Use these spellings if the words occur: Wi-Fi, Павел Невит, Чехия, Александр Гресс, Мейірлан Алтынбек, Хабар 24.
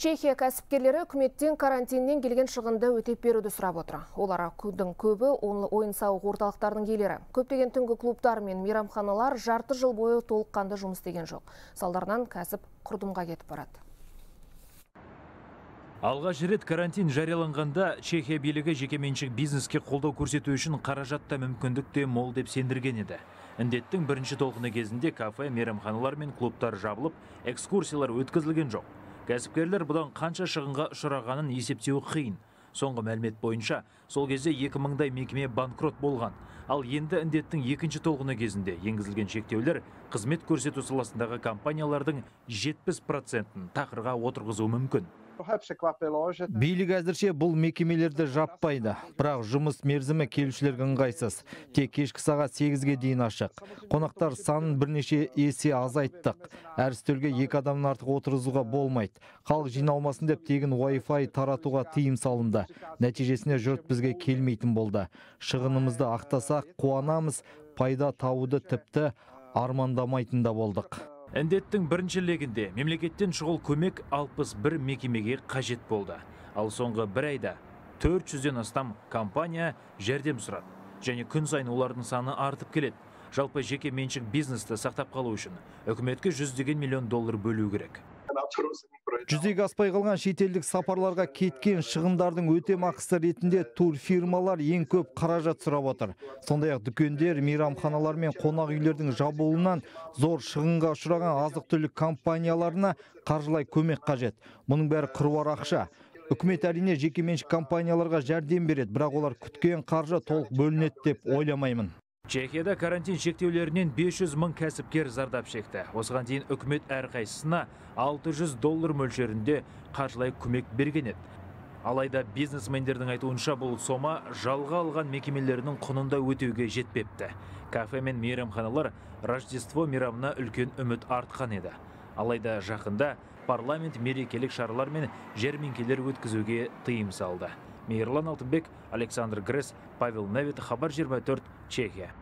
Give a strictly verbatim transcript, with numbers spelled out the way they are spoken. Чехия кәсіпкерлері үкіметтен карантиннен келген шығынды өтеп беруді сұрап отыр. Олар күннің көбі ойын-сауық орталықтарының иелері. Көптеген түнгі клубтар мен мейрамханалар жарты жыл бойы толыққанды жұмыс істеген жоқ. Салдарынан кәсіп құрдымға кетіп барады. Алғаш рет карантин жарияланғанда Чехия билігі жекеменшік бизнеске қолдау көрсету үшін қаражатта мүмкіндік те мол деп сендірген еді. Індеттің бірінші толқыны кезінде кафе, мейрамханалар мен клубтар жабылып, экскурсиялар өткізілген жоқ. Кәсіпкерлер бұдан қанша шығынға ұшырағанын есептеу қиын. Соңғы мәлімет бойынша, сол кезде екі мыңдай мекеме банкрот болған. Ал енді індеттің екінші толқыны кезінде енгізілген шектеулер қызмет көрсету саласындағы компаниялардың жетпіс процентін тақырға отырғызу мүмкін. Билік әзірше бұл мекемелерді жаппайды, бірақ жұмыс мерзімі келушілерге ыңғайсыз. Тек кешкі сағат сегізге дейін ашық. Қонақтар санын бірнеше есе азайттық. Әр үстелге екі адамнан артық отырғызуға болмайды. Халық жиналмасын деп тегін Wi-Fi таратуға тыйым салынды. Нәтижесінде жұрт бізге келмейтін болды. Шығынымызды ақтасақ, қуанамыз, пайда тауды тіпті армандамайтын да болдық. Індеттің бірінші легінде мемлекеттен шұғыл көмек алпыс бір мекемеге қажет болды. Ал соңғы бір айда төрт жүзден астам компания жәрдем сұрады. Және күн сайын олардың саны артып келеді. Жалпы жеке меншік бизнесті сақтап қалу үшін үкіметке жүздеген миллион доллар бөлу керек. Жүздеге аспай қалған шетелдік сапарларға кеткен шығындардың өтемақысы ретінде тур фирмалар ең көп қаражат сұрап отыр. Сондай-ақ дүкендер, мейрамханалар мен қонақ үйлердің жабылуынан зор шығынға ұшыраған азық-түлік компанияларына қаржылай көмек қажет. Мұның бәрі қыруар ақша. Үкімет әрине жекеменшік компанияларға жәрдем береді, бірақ олар күткен қаржы толық бөлінеді деп ойламаймын. Чехияда карантин шектеулерінен бес жүз мың кәсіпкер зардап шекті. Осыған дейін үкімет әрқайсысына алты жүз доллар мөлшерінде қаржылай көмек берген еді. Алайда бизнесмендердің айтуынша бұл сома жалға алған мекемелерінің құнында өтеуге жетпепті. Кафе мен мейрамханалар Рождество мейрамына үлкен үміт артқан еді. Алайда жақында парламент мерекелік шаралар мен жәрмеңкелер өткізуге тыйым салды. Мейірлан Алтынбек, Александр Гресс, Павел Невит, Хабар жиырма төрт, Чехия.